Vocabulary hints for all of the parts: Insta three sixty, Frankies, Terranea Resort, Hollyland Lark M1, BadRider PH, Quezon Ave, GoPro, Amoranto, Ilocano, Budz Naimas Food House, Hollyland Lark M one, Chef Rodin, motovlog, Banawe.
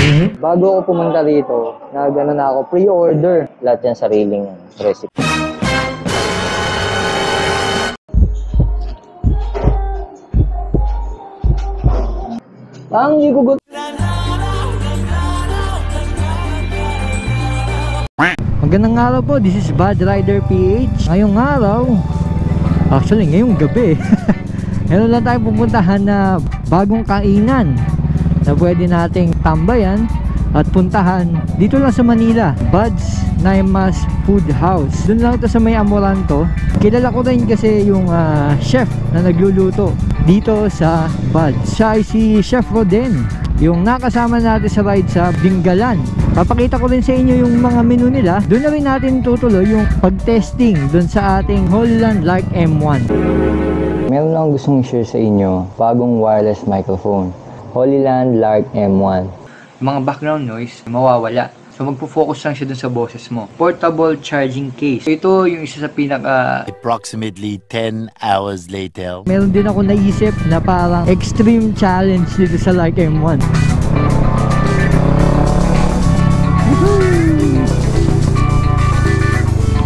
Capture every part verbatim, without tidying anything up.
Mm-hmm. Bago ako pumunta dito, nagano na ako, pre-order. Lahat yan sariling recipe. Ang higugot. Magandang araw po, this is BadRider P H. Ngayong araw, actually ngayong gabi, meron lang tayong pupuntahan na bagong kainan na pwede nating tambayan at puntahan dito lang sa Manila. Budz Naimas Food House. Doon lang ito sa may Amoranto. Kilala ko rin kasi yung uh, chef na nagluluto dito sa Budz. Siya ay si Chef Rodin, yung nakasama natin sa ride sa Bingalan. Papakita ko rin sa inyo yung mga menu nila. Doon na rin natin tutuloy yung pag-testing doon sa ating Holland Lark M one. Meron lang gustong share sa inyo, bagong wireless microphone, Hollyland Lark M one. Mga background noise, mawawala. So magpo-focus lang siya doon sa boses mo. Portable charging case. So, ito yung isa sa pinaka... Approximately ten hours later. Meron din ako naisip na parang extreme challenge dito sa Lark M one.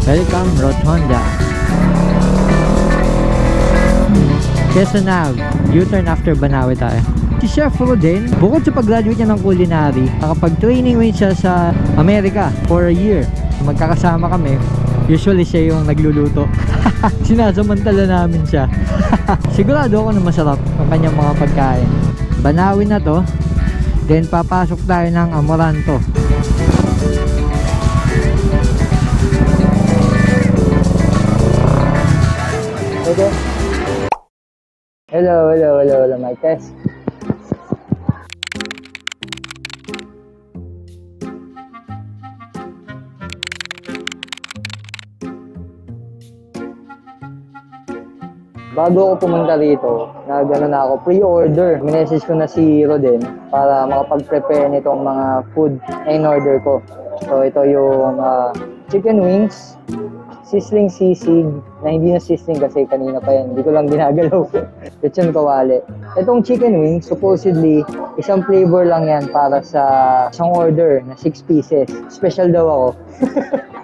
Welcome Rotonda. Quezon Ave, U-turn after Banawe tayo. Si Chef Rodin, bukod sa pag-graduate niya ng culinary, nakapag-training rin siya sa Amerika for a year. Magkakasama kami, usually siya yung nagluluto. Sinasamantala namin siya. Sigurado ako na masarap ang kanyang mga pagkain. Banawe na to, then papasok tayo ng Amoranto. Okay. Hello, hello, hello, hello, my test. Bago ako pumunta rito, nagano na ako, pre-order. Minessage ko na si Rodin para makapag-prepare nitong mga food in order ko. So ito yung uh, chicken wings, sizzling sisig, na hindi na sizzling kasi kanina pa yan, hindi ko lang ginagalaw. Lechon kawali. Itong chicken wing, supposedly, isang flavor lang yan para sa isang order na six pieces. Special daw ako.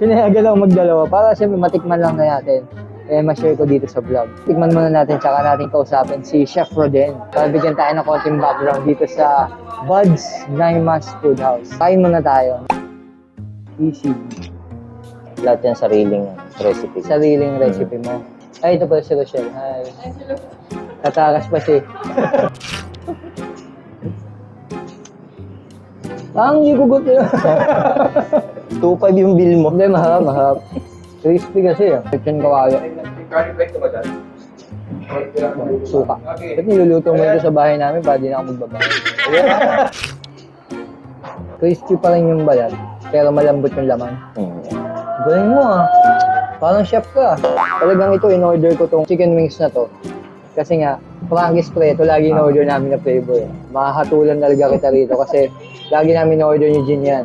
Pinayagan ako magdalawa para siyempre matikman lang na natin. Eh, ma-share ko dito sa vlog. Tikman muna natin, tsaka natin kausapin si Chef Rodin. Para bigyan tayo ng konting background dito sa Budz Naimas Food House. Kain muna tayo. Easy. Lahat yan sariling recipe. Sariling recipe mo. Ay, ito pala si Rochelle. Hi. Tatakas pa siya. Ang higugot yun. two five yung bill mo. Hindi, mahap, mahap. Crispy kasi yun. Lechon kawali. Suka. Ba't niluluto mo ito sa bahay namin para di na ako magbaba? Crispy pa rin yung balat, pero malambot yung laman. Galing mo ah. Parang chef ka. Talagang ito, in-order ko tong chicken wings na to. Kasi nga, Frankies preto, lagi in-order namin na flavor. Makakatulan talaga kita rito kasi lagi namin in-order yung gin yan.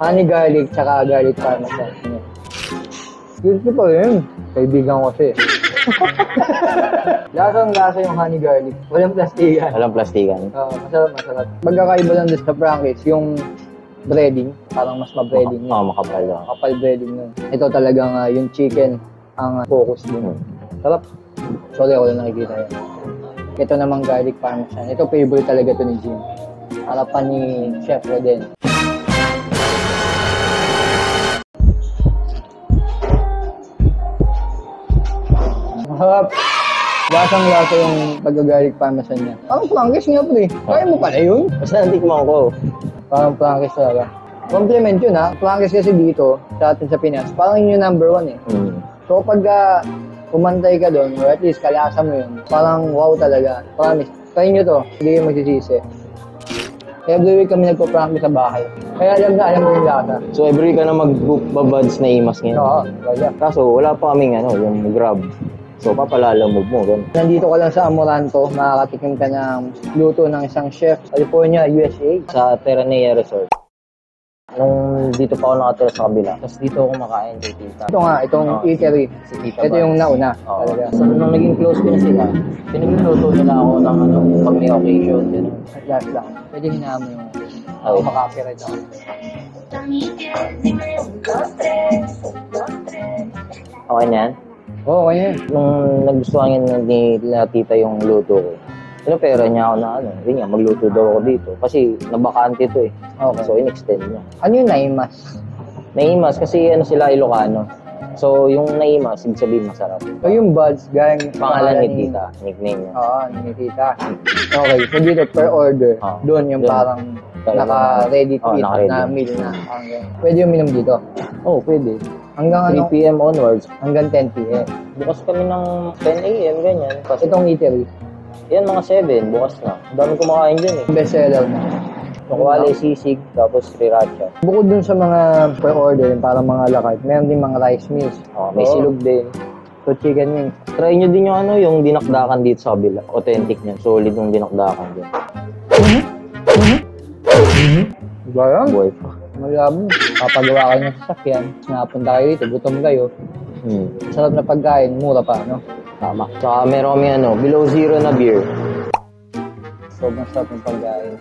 Honey garlic, tsaka garlic parmesan. Guilty pa rin. Kaibigan ko siya eh. Lasang-lasa yung honey garlic. Walang plastikan. Walang plastikan. Oo, uh, masarap, masarap. Pagkakaiba lang doon sa Frankies, yung breading, parang mas ma-breading yun. Oo, oh, makapal lang. Makapal breading yun. Ito talagang uh, yung chicken ang uh, focus din. Sarap. Sorry, ako lang nakikita yan. Ito namang garlic parmesan. Ito favorite talaga ito ni Jim. Harapan ni Chef Rodin. Harap. Lasang-lasa yung pagka-garlic parmesan niya. Parang Frankies nga po eh. Kaya mo pala yun. Basta natikman ko. Parang Frankies talaga. Compliment yun ha. Frankies kasi dito, sa atin sa Pinas, parang yun yung number one eh. Mm. So kapag uh, kumantay ka doon, or at least kalasa mo yun, parang wow talaga. Promise. Try nyo to. Hindi yung magsisisi. Every week kami nagpo-Frankies sa bahay. Kaya alam na alam mo yung lata. So every week ka na mag-Budz Naimas ngayon? Oo. Wala. Kaso wala pa kaming ano, yung Grab. So, papalalamove mo. Ganun. Nandito ka lang sa Amoranto, makakatikim ka ng luto ng isang chef, California, U S A, sa Terranea Resort. Nung dito pa ako nakatira sa kabila, tapos dito ako makain kay Tita. Ito nga, itong oh, eatery. Si, si Ito yung nauna. Oh. So, nung naging close ko na sila, pinagluluto nila ako ng ano, pag may occasion. At last lang, pwede hinahan mo yung Oh. Ay, maka-copyright ako. Okay niyan? Oo, oh, okay yan. Nung nagustuhan niya na tita yung luto ko, pinapera niya ako na ano, yun nga, magluto daw ako dito. Kasi nabakante ito eh. Okay. So, in-extend niya. Ano yung Naimas? Naimas, kasi ano sila, Ilocano. So, yung Naimas, ibig sabihin masarap. So, yung Budz, gayang pangalan ni Tita, nickname niya. Oo, ni Tita. Okay, so dito, per order, oh, doon yung dun, parang naka-ready to oh, eat naka na meal na. Okay. Pwede yung minum dito? Oo, oh, pwede. Hanggang three p m ano, onwards? Hanggang ten p m Bukas kami ng ten a m, ganyan. Kasi itong eatery? Yan, mga seven, bukas na. Ang dami kumakain dyan eh. Best seller na. Makuwali, sisig, tapos sriracha. Bukod dun sa mga pre-order, parang mga lakad, meron din mga rice meals. Oh, may oh, silog din. So, chicken wings. Try nyo din yung ano, yung dinakdakan dito sa kabila. Authentic niya. Solid yung dinakdakan dyan. Mm-hmm. Mm-hmm. Diba yan? Boy. Malabo. Kapagawa kayo ng sasakyan, napunta kayo dito, gutom kayo. Hmm. Sarap na pagkain, mura pa, no? Tama. Tsaka meron kami ano, below zero na beer. Sobrang sarap ng pagkain.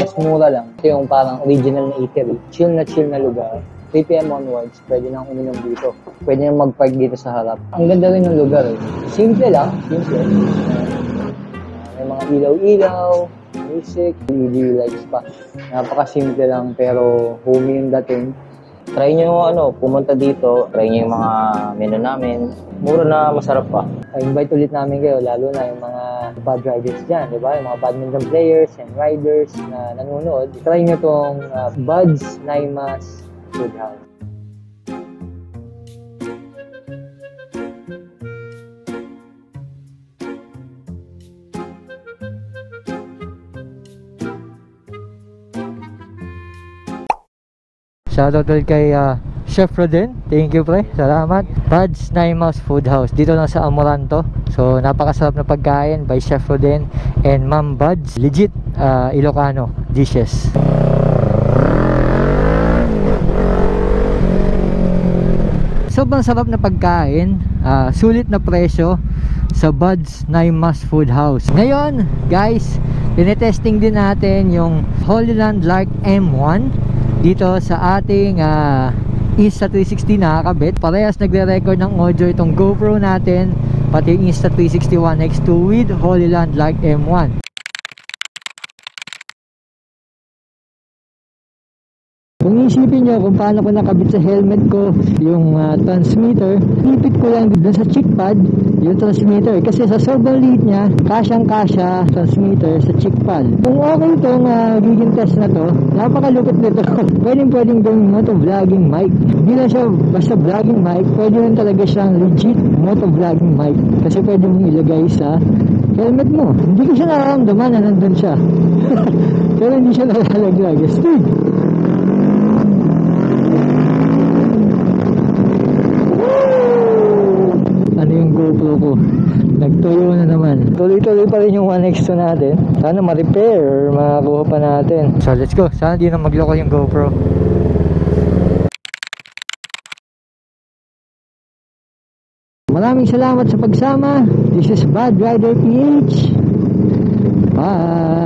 Mas mura lang. Ito yung parang original na eatery. Chill na chill na lugar. three p m onwards, pwede nang uminom dito. Pwede nang mag-park dito sa harap. Ang ganda rin ng lugar eh. Simple lang. Simple. May mga ilaw-ilaw, music, L E D lights pa. Napakasimple lang pero homey yung dating. Try nyo yung ano, pumunta dito, try nyo yung mga menu namin. Mura na masarap pa. I-invite ulit namin kayo, lalo na yung mga bad riders dyan, di ba? Yung mga badminton players and riders na nanonood. Try nyo itong uh, Budz Naimas Food House. Shoutout ulit kay uh, Chef Rodin. Thank you, pre. Salamat. Budz Naimas Food House. Dito lang sa Amoranto. So, napakasarap na pagkain by Chef Rodin and Ma'am Budz. Legit uh, Ilocano dishes. Sobrang sarap na pagkain. Uh, sulit na presyo sa Budz Naimas Food House. Ngayon, guys, tinetesting din natin yung Hollyland Lark M one. Dito sa ating uh, Insta three sixty nakakabit. Parehas nagre-record ng audio itong GoPro natin, pati Insta three sixty One X two with Hollyland Lark M one. Kung isipin nyo kung paano ko nakabit sa helmet ko yung uh, transmitter, ipit ko lang dun sa cheek pad yung transmitter. Kasi sa sobrang liit niya, kasyang-kasya transmitter sa cheek pad. Kung okay itong uh, giging test na to, napakalukot nito. Pwedeng-pwedeng gawin motovlogging mic. Hindi na siya basta vlogging mic, pwede rin talaga siyang legit motovlogging mic. Kasi pwede mong ilagay sa helmet mo. Hindi ko siya nararamdaman na nandun siya. Pero hindi siya nalalaglag. Steve! Ko. Nagtuyo na naman. Tuloy-tuloy pa rin yung one X two natin. Sana ma-repair, makakuha pa natin. So let's go. Sana di na magloko yung GoPro. Maraming salamat sa pagsama. This is BadRider P H. Bye!